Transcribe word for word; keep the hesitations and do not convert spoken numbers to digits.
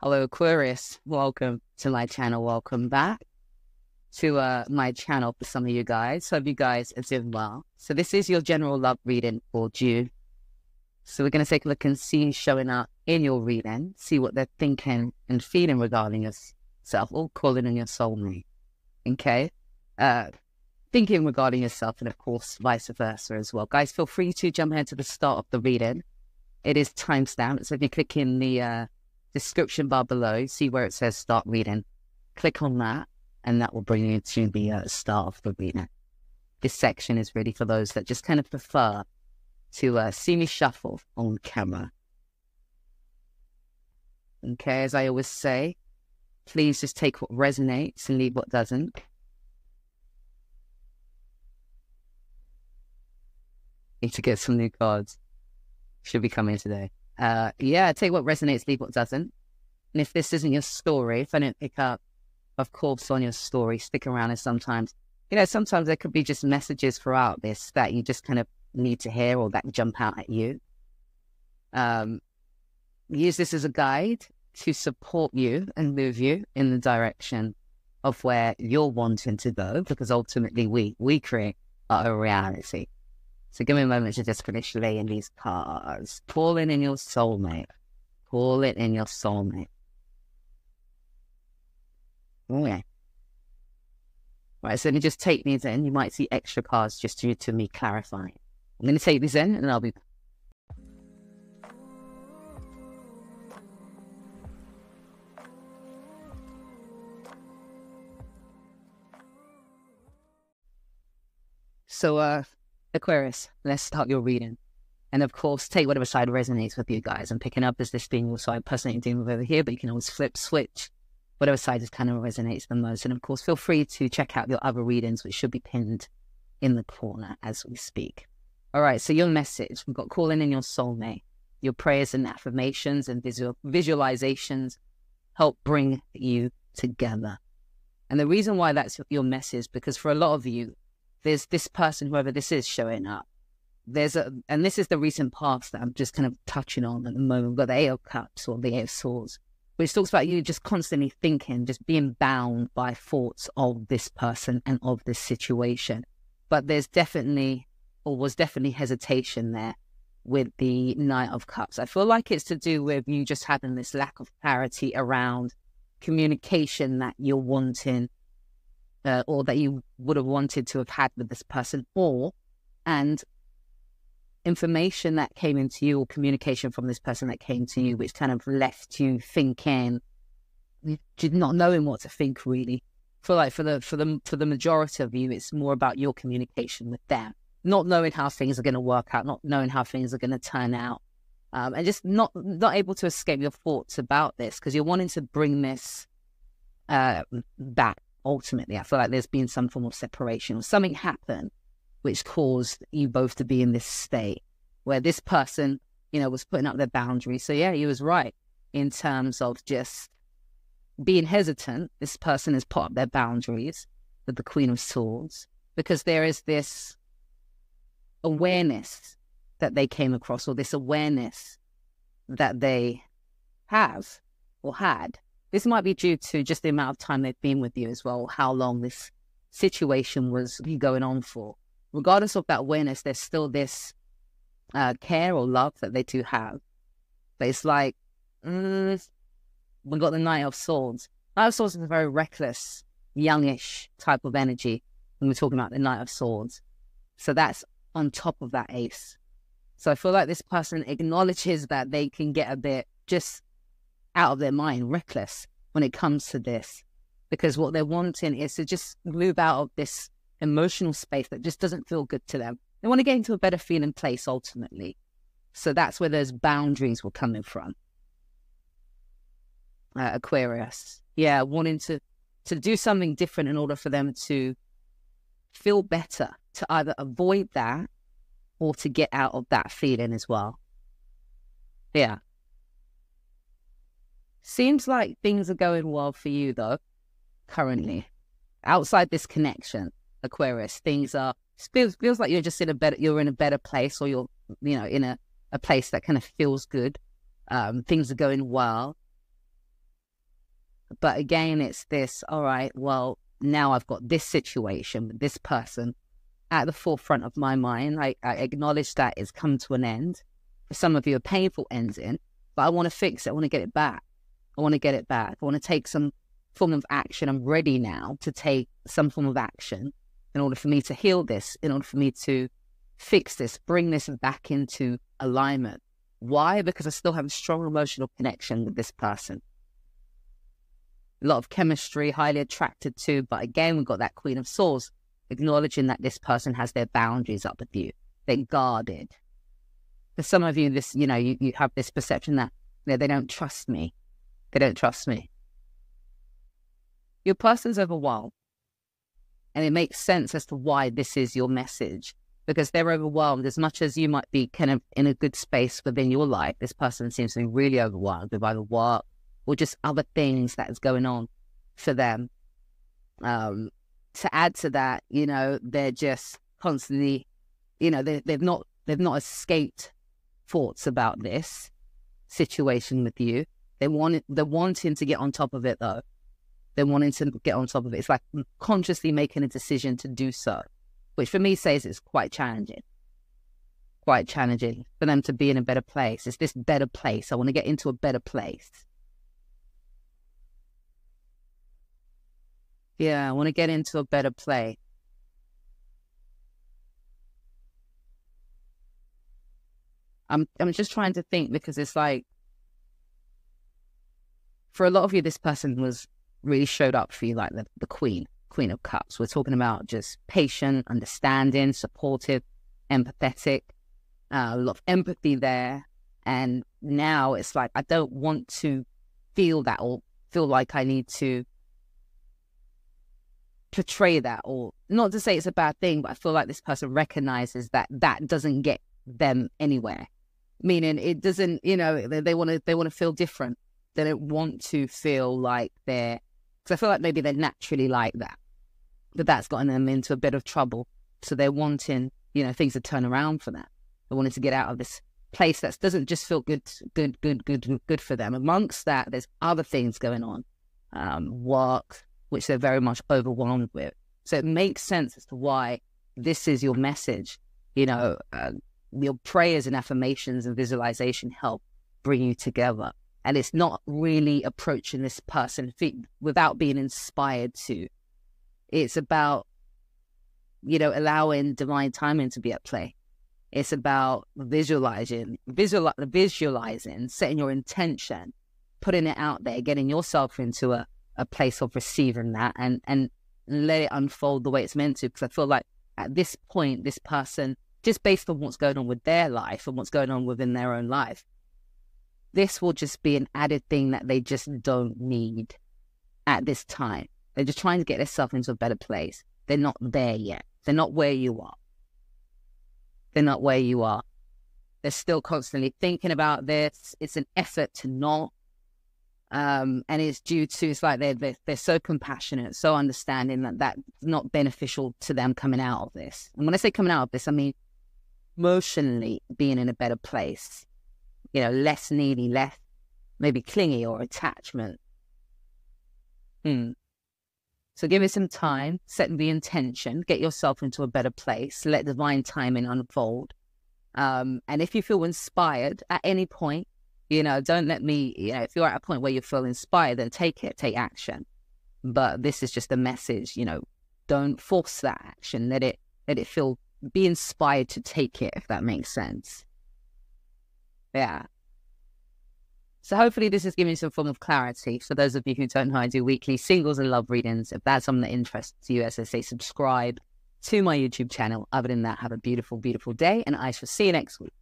Hello, Aquarius. Welcome to my channel. Welcome back to uh, my channel for some of you guys. Hope you guys are doing well. So this is your general love reading for June. So we're going to take a look and see who's showing up in your reading, see what they're thinking and feeling regarding yourself, or calling on your soulmate. Okay? Uh, thinking regarding yourself, and of course, vice versa as well. Guys, feel free to jump ahead to the start of the reading. It is timestamped, so if you click in the... Uh, description bar below, see where it says start reading, click on that and that will bring you to the uh, start of the reading. This section is really for those that just kind of prefer to uh, see me shuffle on camera. Okay, as I always say, please just take what resonates and leave what doesn't. Need to get some new cards, should be coming today. Uh, yeah, take what resonates, leave what doesn't. And if this isn't your story, if I don't pick up, of course, on your story, stick around. And sometimes, you know, sometimes there could be just messages throughout this that you just kind of need to hear or that jump out at you. Um, use this as a guide to support you and move you in the direction of where you're wanting to go, because ultimately we, we create our reality. So give me a moment to just finish laying these cards. Call it in your soulmate. Call it in your soulmate. Okay. Right, so let me just take these in. You might see extra cards just due to me clarifying. I'm going to take these in and I'll be... So, uh... Aquarius, let's start your reading. And of course, take whatever side resonates with you guys. I'm picking up as this being your side personally dealing with over here, but you can always flip, switch, whatever side just kind of resonates the most. And of course, feel free to check out your other readings, which should be pinned in the corner as we speak. All right, so your message, we've got calling in your soulmate. Your prayers and affirmations and visual visualizations help bring you together. And the reason why that's your message, because for a lot of you, there's this person, whoever this is, showing up. There's a, and this is the recent past that I'm just kind of touching on at the moment. We've got the Eight of Cups or the Eight of Swords, which talks about you just constantly thinking, just being bound by thoughts of this person and of this situation. But there's definitely, or was definitely hesitation there with the Nine of Cups. I feel like it's to do with you just having this lack of clarity around communication that you're wanting, Uh, or that you would have wanted to have had with this person, or and information that came into you or communication from this person that came to you, which kind of left you thinking, not knowing what to think really. For like for the for the for the majority of you, it's more about your communication with them, not knowing how things are going to work out, not knowing how things are going to turn out, um, and just not not able to escape your thoughts about this because you're wanting to bring this uh, back. Ultimately, I feel like there's been some form of separation or something happened which caused you both to be in this state where this person, you know, was putting up their boundaries. So yeah, he was right in terms of just being hesitant. This person has put up their boundaries with the Queen of Swords because there is this awareness that they came across, or this awareness that they have or had. This might be due to just the amount of time they've been with you as well, how long this situation was going on for. Regardless of that awareness, there's still this uh, care or love that they do have. But it's like, mm, we've got the Knight of Swords. Knight of Swords is a very reckless, youngish type of energy when we're talking about the Knight of Swords. So that's on top of that ace. So I feel like this person acknowledges that they can get a bit just... out of their mind, reckless when it comes to this, because what they're wanting is to just move out of this emotional space that just doesn't feel good to them. They want to get into a better feeling place ultimately. So that's where those boundaries were coming from. Uh, Aquarius, yeah, wanting to to do something different in order for them to feel better, to either avoid that or to get out of that feeling as well. Yeah. Seems like things are going well for you, though, currently. Outside this connection, Aquarius, things are... Feels, feels like you're just in a better... You're in a better place, or you're, you know, in a, a place that kind of feels good. Um, things are going well. But again, it's this, all right, well, now I've got this situation with this person at the forefront of my mind. I, I acknowledge that it's come to an end. For some of you, a painful ends in, but I want to fix it. I want to get it back. I want to get it back. I want to take some form of action. I'm ready now to take some form of action in order for me to heal this, in order for me to fix this, bring this back into alignment. Why? Because I still have a strong emotional connection with this person. A lot of chemistry, highly attracted to, but again, we've got that Queen of Swords, acknowledging that this person has their boundaries up with you. They're guarded. For some of you, this, you know, you, you have this perception that you know, they don't trust me. They don't trust me. Your person's overwhelmed. And it makes sense as to why this is your message, because they're overwhelmed. As much as you might be kind of in a good space within your life, this person seems to be really overwhelmed with either work or just other things that is going on for them. Um, to add to that, you know, they're just constantly, you know, they, they've not they've not escaped thoughts about this situation with you. They want they're wanting to get on top of it though. They're wanting to get on top of it. It's like consciously making a decision to do so, which for me says it's quite challenging. Quite challenging for them to be in a better place. It's this better place. I want to get into a better place. Yeah, I want to get into a better place. I'm I'm just trying to think, because it's like, for a lot of you, this person was really showed up for you like the, the queen, queen of cups. We're talking about just patient, understanding, supportive, empathetic, uh, a lot of empathy there. And now it's like, I don't want to feel that or feel like I need to portray that, or not to say it's a bad thing, but I feel like this person recognizes that that doesn't get them anywhere. Meaning it doesn't, you know, they want to, they want to feel different. They don't want to feel like they're, because I feel like maybe they're naturally like that, but that's gotten them into a bit of trouble. So they're wanting, you know, things to turn around for that. They're wanting to get out of this place that doesn't just feel good, good, good, good, good for them. Amongst that, there's other things going on, um, work, which they're very much overwhelmed with. So it makes sense as to why this is your message. You know, uh, your prayers and affirmations and visualization help bring you together. And it's not really approaching this person without being inspired to. It's about, you know, allowing divine timing to be at play. It's about visualizing, visual, visualizing, setting your intention, putting it out there, getting yourself into a, a place of receiving that, and, and let it unfold the way it's meant to. Because I feel like at this point, this person, just based on what's going on with their life and what's going on within their own life, this will just be an added thing that they just don't need at this time. They're just trying to get themselves into a better place. They're not there yet. They're not where you are. They're not where you are. They're still constantly thinking about this. It's an effort to not. Um, and it's due to, it's like they're, they're, they're so compassionate, so understanding that that's not beneficial to them coming out of this. And when I say coming out of this, I mean emotionally being in a better place. You know, less needy, less maybe clingy or attachment. Hmm. So give it some time, set the intention, get yourself into a better place, let divine timing unfold. Um, and if you feel inspired at any point, you know, don't let me, you know, if you're at a point where you feel inspired, then take it, take action. But this is just a message, you know, don't force that action. Let it, let it feel, be inspired to take it, if that makes sense. Yeah. So hopefully this is giving you some form of clarity. For those of you who don't know, I do weekly singles and love readings. If that's something that interests you, as I say, subscribe to my YouTube channel. Other than that, have a beautiful, beautiful day, and I shall see you next week.